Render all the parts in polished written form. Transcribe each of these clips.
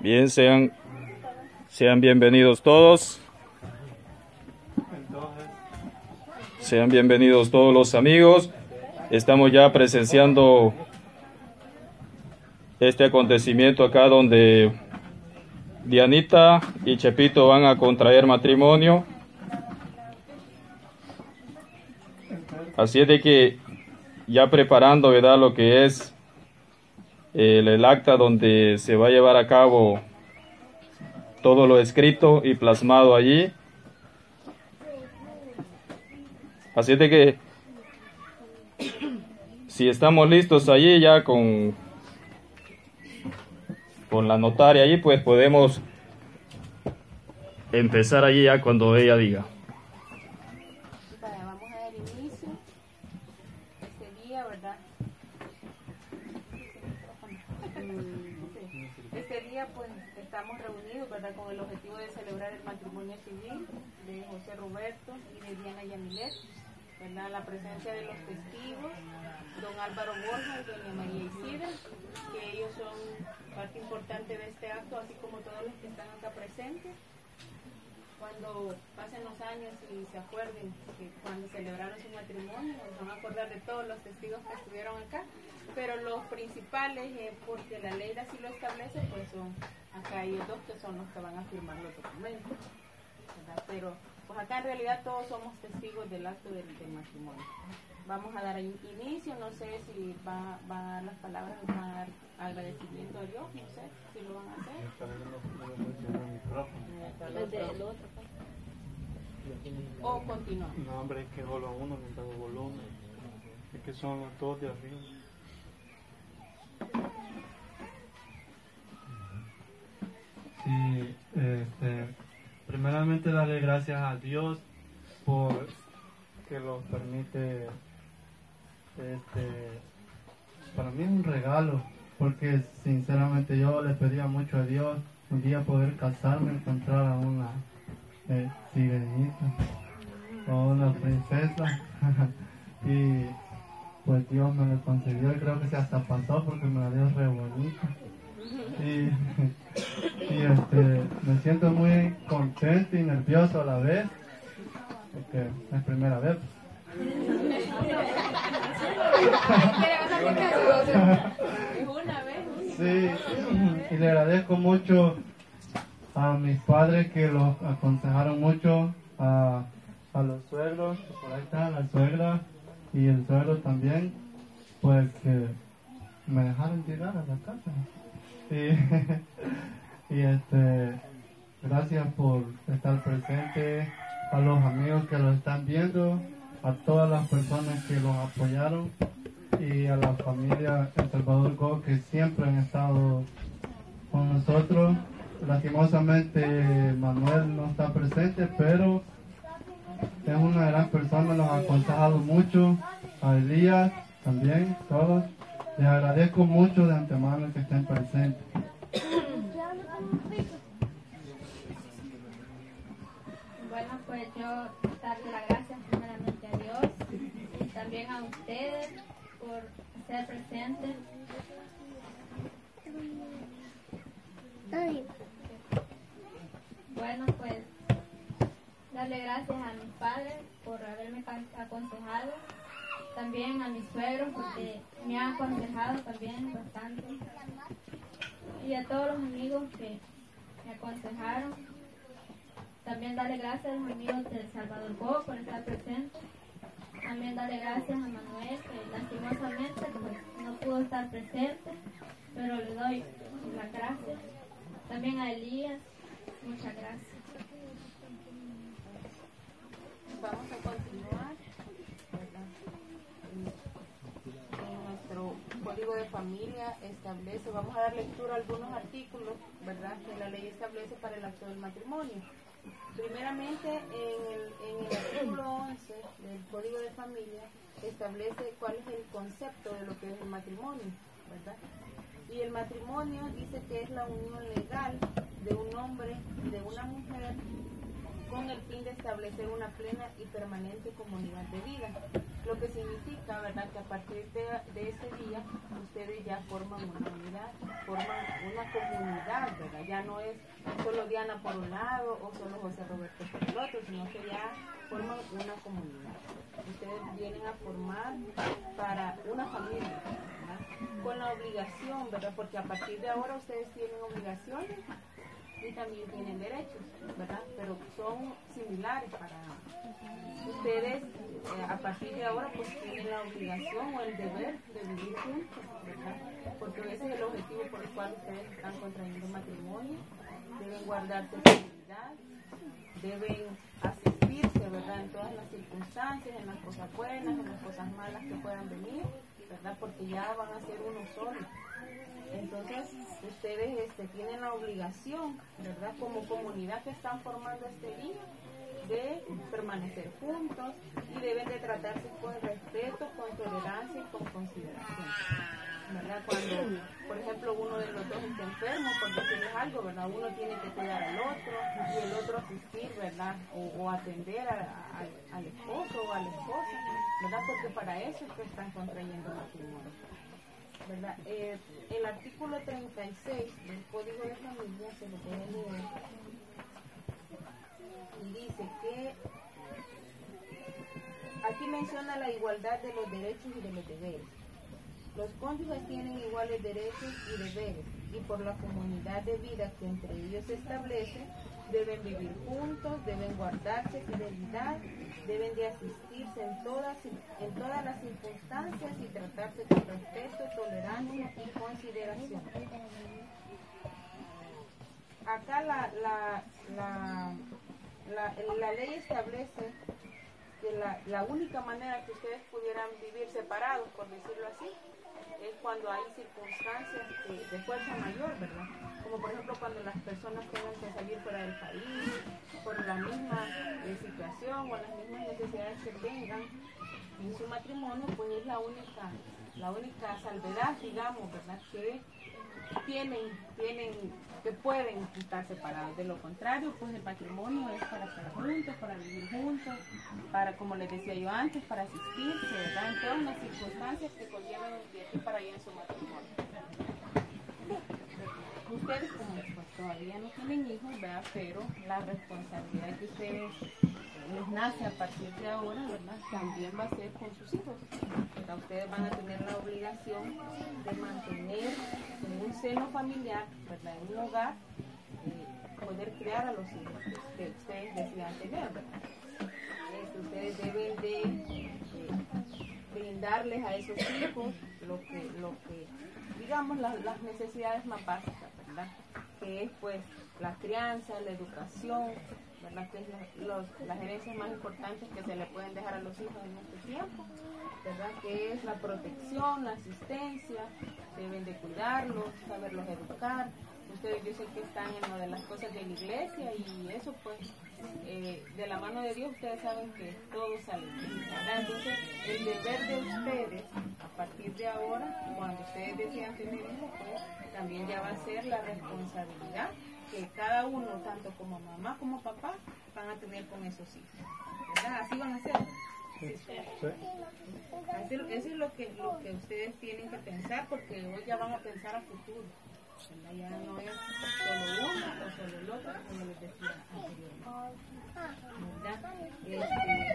Bien, sean bienvenidos todos. Sean bienvenidos todos los amigos. Estamos ya presenciando este acontecimiento acá donde Dianita y Chepito van a contraer matrimonio. Así es de que ya preparando, ¿verdad?, lo que es el acta donde se va a llevar a cabo todo lo escrito y plasmado allí. Así es de que si estamos listos allí ya con la notaria allí, pues podemos empezar allí ya cuando ella diga. Vamos a dar inicio este día, ¿verdad? Este día pues estamos reunidos, ¿verdad?, con el objetivo de celebrar el matrimonio civil de José Roberto y de Diana Yamilés, ¿verdad?, la presencia de los testigos, don Álvaro Borja y doña María Isidre, que ellos son parte importante de este acto, así como todos los que están acá presentes. Cuando pasen los años y se acuerden que cuando celebraron su matrimonio, nos van a acordar de todos los testigos que estuvieron acá, pero los principales, porque la ley así lo establece, pues son acá ellos dos que son los que van a firmar los documentos, ¿verdad? Pero pues acá en realidad todos somos testigos del acto del matrimonio. Vamos a dar inicio, no sé si van a dar las palabras, van a dar agradecimiento a Dios, no sé si lo van a hacer. O continuar. No, hombre, es que solo uno le da volumen, es que son los dos de arriba. Sí, primeramente darle gracias a Dios por que nos permite. Para mí es un regalo, porque sinceramente yo le pedía mucho a Dios un día poder casarme, encontrar a una sirenita o una princesa y pues Dios me lo concedió, y creo que se hasta pasó porque me la dio re bonita. Y me siento muy contento y nervioso a la vez, porque es primera vez. Sí, y le agradezco mucho a mis padres que los aconsejaron mucho, a los suegros, que por ahí está la suegra y el suegro también, pues que me dejaron llegar a la casa. Y gracias por estar presente, a los amigos que los están viendo, a todas las personas que los apoyaron y a la familia de Salvador Go, que siempre han estado con nosotros. Lastimosamente Manuel no está presente, pero es una gran persona, los ha aconsejado mucho, a Elías también, todos. Les agradezco mucho de antemano que estén presentes. Bueno, pues yo darle las gracias primeramente a Dios y también a ustedes por ser presentes. Bueno, pues darle gracias a mis padres por haberme aconsejado. También a mis suegros, porque me han aconsejado también bastante. Y a todos los amigos que me aconsejaron. También darle gracias a los amigos de Salvador Go por estar presente. También darle gracias a Manuel, que lastimosamente pues, no pudo estar presente, pero le doy las gracias. También a Elías, muchas gracias. Vamos a continuar. Código de familia establece, vamos a dar lectura a algunos artículos, ¿verdad?, que la ley establece para el acto del matrimonio. Primeramente, en el artículo 11 del Código de Familia establece cuál es el concepto de lo que es el matrimonio, ¿verdad? Y el matrimonio dice que es la unión legal de un hombre y de una mujer con el fin de establecer una plena y permanente comunidad de vida, lo que significa, ¿verdad?, que a partir de ese día ustedes ya forman una unidad, forman una comunidad unidad, ¿verdad? Ya no es solo Diana por un lado o solo José Roberto por el otro, sino que ya forman una comunidad. Ustedes vienen a formar para una familia, ¿verdad? Con la obligación, ¿verdad? Porque a partir de ahora ustedes tienen obligaciones y también tienen derechos, ¿verdad? Pero son similares para ambos. Ustedes a partir de ahora pues tienen la obligación o el deber de vivir juntos, ¿verdad? Porque ese es el objetivo por el cual ustedes están contrayendo matrimonio. Deben guardarse seguridad, deben asistirse, ¿verdad? En todas las circunstancias, en las cosas buenas, en las cosas malas que puedan venir, ¿verdad? Porque ya van a ser uno solo. Entonces, ustedes tienen la obligación, ¿verdad? Como comunidad que están formando este día, de permanecer juntos y deben de tratarse con respeto, con tolerancia y con consideración, ¿verdad? Cuando, por ejemplo, uno de los dos está enfermo, por decirles algo, ¿verdad? Uno tiene que cuidar al otro y el otro asistir, ¿verdad? O atender al esposo o a la esposa, ¿verdad? Porque para eso es que están contrayendo matrimonio. ¿Verdad? El artículo 36 del Código de Familia se lo puede leer y dice que aquí menciona la igualdad de los derechos y de los deberes. Los cónyuges tienen iguales derechos y deberes y por la comunidad de vida que entre ellos se establece deben vivir juntos, deben guardarse fidelidad, deben de asistirse en todas las circunstancias y tratarse con respeto, tolerancia y consideración. Acá la ley establece que la única manera que ustedes pudieran vivir separados, por decirlo así, es cuando hay circunstancias de fuerza mayor, ¿verdad? Como por ejemplo cuando las personas tengan que salir fuera del país, por la misma situación o las mismas necesidades que tengan en su matrimonio, pues es la única salvedad, digamos, ¿verdad? Que que pueden estar separados. De lo contrario, pues el matrimonio es para estar juntos, para vivir juntos, para, como les decía yo antes, para asistirse, ¿verdad? En todas las circunstancias que conllevan de aquí para allá en su matrimonio. Ustedes, como pues, todavía no tienen hijos, ¿verdad? Pero la responsabilidad que ustedes les nace a partir de ahora, ¿verdad? También va a ser con sus hijos. ¿Verdad? Ustedes van a tener la obligación de mantener en un seno familiar, ¿verdad? En un hogar, poder criar a los hijos que ustedes decidan tener, ¿verdad? Ustedes deben de brindarles a esos hijos lo que digamos, las necesidades más básicas, ¿verdad? Que es, pues, la crianza, la educación, ¿verdad? Que es las herencias más importantes que se le pueden dejar a los hijos en este tiempo, ¿verdad? Que es la protección, la asistencia, deben de cuidarlos, saberlos educar. Ustedes dicen que están en lo de las cosas de la iglesia y eso, pues, de la mano de Dios ustedes saben que todo sale, ¿verdad? Entonces, el deber de ustedes, a partir de ahora, cuando ustedes decidan tener hijos, pues, también ya va a ser la responsabilidad que cada uno, tanto como mamá como papá, van a tener con esos hijos, ¿verdad? Así van a ser. Sí. Eso es lo que ustedes tienen que pensar, porque hoy ya van a pensar a futuro, ¿verdad? Ya no es solo uno o solo el otro, como les decía anteriormente, ¿verdad?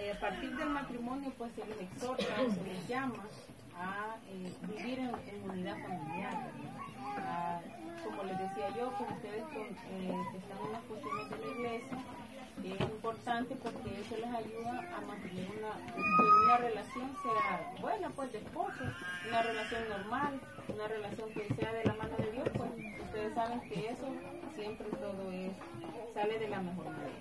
A partir del matrimonio, pues se les exhorta, se les llama a vivir en unidad familiar, ¿verdad? Como les decía yo, como ustedes que están en las cuestiones de la iglesia, es importante porque eso les ayuda a mantener una relación sea buena, pues de esposo, una relación normal, una relación que sea de la mano de Dios, pues ustedes saben que eso siempre todo sale de la mejor manera,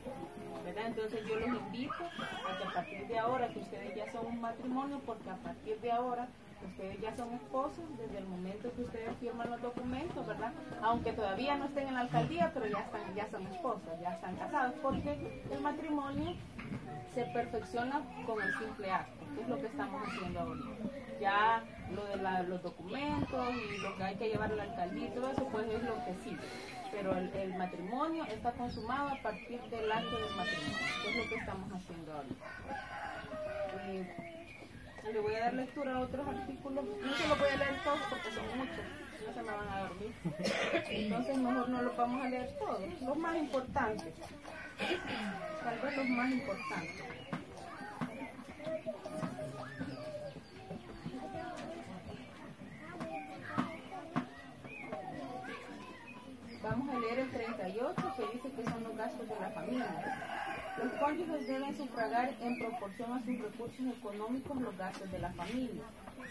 ¿verdad? Entonces yo los invito a que a partir de ahora, que ustedes ya son un matrimonio, porque a partir de ahora ustedes ya son esposos desde el momento que ustedes firman los documentos, ¿verdad? Aunque todavía no estén en la alcaldía, pero ya son esposos, ya están casados, porque el matrimonio se perfecciona con el simple acto, que es lo que estamos haciendo ahorita. Ya lo de los documentos y lo que hay que llevar a la alcaldía y todo eso, pues es lo que sigue. Pero el matrimonio está consumado a partir del acto del matrimonio, que es lo que estamos haciendo ahorita. Le voy a dar lectura a otros artículos, no se los voy a leer todos porque son muchos, no me van a dormir. Entonces mejor no los vamos a leer todos, los más importantes. Tal vez los más importantes. Vamos a leer el 38, que dice que son los gastos de la familia. Los cónyuges deben sufragar en proporción a sus recursos económicos los gastos de la familia.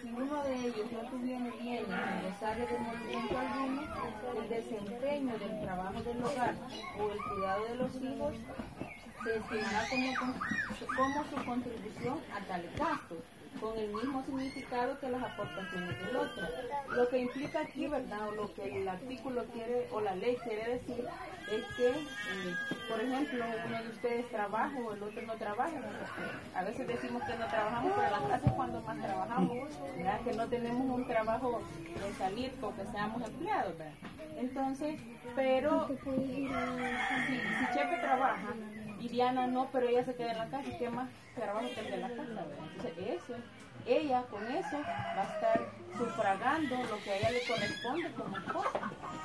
Si uno de ellos no tuviera bienes necesarios de movimiento alguno, el desempeño del trabajo del hogar o el cuidado de los hijos se destinará como su contribución a tales gastos, con el mismo significado que las aportaciones del otro. Lo que implica aquí, ¿verdad?, o lo que el artículo quiere, o la ley quiere decir, es que, por ejemplo, uno de ustedes trabaja o el otro no trabaja. A veces decimos que no trabajamos, pero las clases cuando más trabajamos, ¿verdad?, que no tenemos un trabajo de salir porque seamos empleados, ¿verdad? Entonces, pero si Chepe trabaja, y Diana no, pero ella se queda en la casa, ¿qué más trabajo que el de la casa, verdad? Entonces eso, ella con eso va a estar sufragando lo que a ella le corresponde como esposa.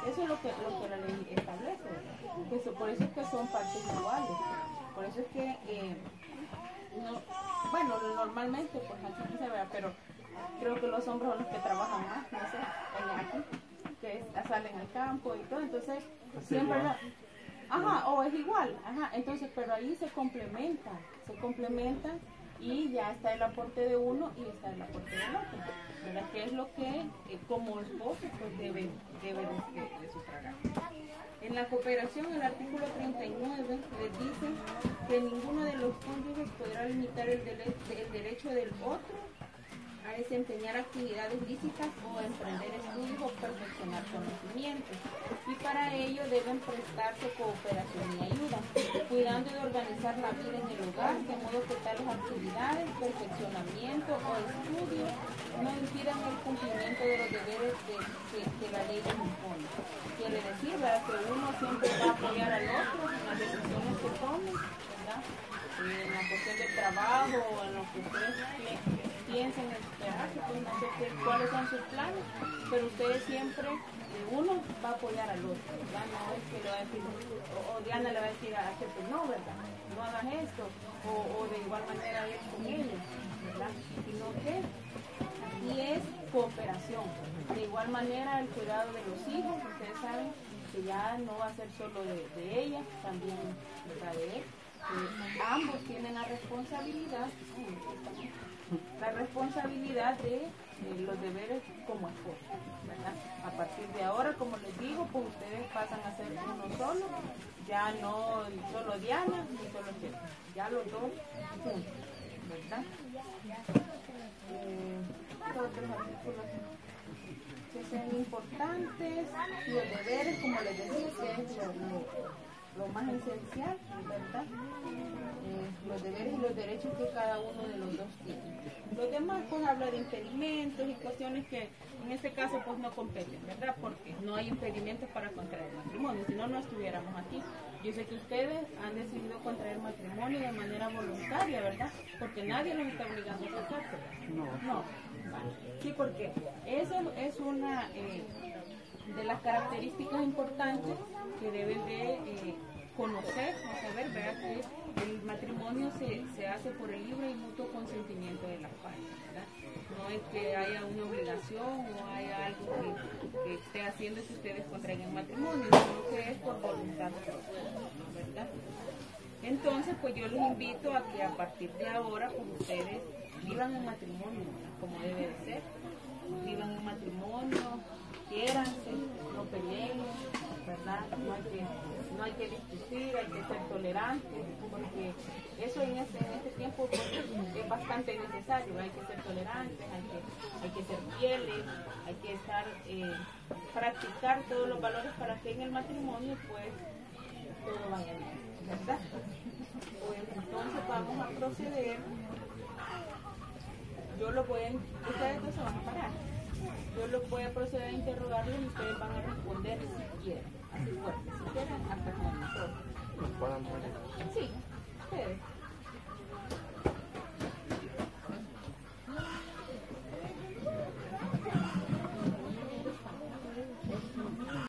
Eso es lo que la ley establece, ¿verdad? Que eso, por eso es que son partes iguales, por eso es que, no, bueno, normalmente pues así no se vea, pero creo que los hombres son los que trabajan más, no sé, aquí, que salen al campo y todo, entonces siempre... Ajá, o es igual, ajá, entonces, pero ahí se complementa y ya está el aporte de uno y está el aporte del otro, ¿verdad? Que es lo que, como esposo, pues debe de sufragar. En la cooperación, el artículo 39 les dice que ninguno de los cónyuges podrá limitar el derecho del otro a desempeñar actividades lícitas o emprender estudios o perfeccionar conocimientos, y para ello deben prestarse cooperación y ayuda, cuidando de organizar la vida en el hogar, de modo que tales actividades, perfeccionamiento o estudios no impidan el cumplimiento de los deberes que la ley les impone. Quiere decir, ¿verdad?, que uno siempre va a apoyar al otro en las decisiones que tome, ¿verdad?, en la cuestión del trabajo o en lo que ustedes piensen en esperarse, pues no sé cuáles son sus planes, pero ustedes siempre, uno va a apoyar al otro, ¿verdad? No es que le va a decir, o Diana le va a decir a Chepe, no, ¿verdad?, no hagas esto, o de igual manera ir con ellos, ¿verdad? Sino que aquí es cooperación. De igual manera el cuidado de los hijos, ustedes saben que ya no va a ser solo de ella, también, ¿verdad?, de él. Ambos tienen la responsabilidad de los deberes como esposos, ¿verdad? A partir de ahora, como les digo, pues ustedes pasan a ser uno solo, ya no solo Diana ni solo Chepe, ya los dos juntos, ¿verdad? Otros artículos que sean importantes, los deberes, como les decía, que es lo más esencial, ¿verdad? Los deberes y los derechos que cada uno de los dos tiene. Los demás pues habla de impedimentos y cuestiones que en este caso pues no competen, ¿verdad? Porque no hay impedimentos para contraer matrimonio, si no, no estuviéramos aquí. Yo sé que ustedes han decidido contraer matrimonio de manera voluntaria, ¿verdad? Porque nadie los está obligando a casarse. No. Vale. Sí, porque eso es una... de las características importantes que deben de conocer o saber, ¿verdad?, que el matrimonio se hace por el libre y mutuo consentimiento de las partes, ¿verdad? No es que haya una obligación o haya algo que esté haciendo si ustedes contraen matrimonio, sino que es por voluntad de los dos, ¿verdad? Entonces, pues yo los invito a que a partir de ahora, pues ustedes vivan el matrimonio, ¿verdad?, como debe de ser, vivan el matrimonio, quiéranse, no peleen, ¿verdad? No hay que discutir, hay que ser tolerantes, porque eso en este tiempo es bastante necesario. Hay que ser tolerantes, hay que ser fieles, hay que estar, practicar todos los valores para que en el matrimonio pues todo vaya bien, ¿verdad? Pues entonces vamos a proceder. Ustedes no se van a parar. Yo los voy a proceder a interrogarlos y ustedes van a responder si quieren, así fuerte, si quieren, hasta con nosotros. ¿Los pueden poner? Sí, ustedes.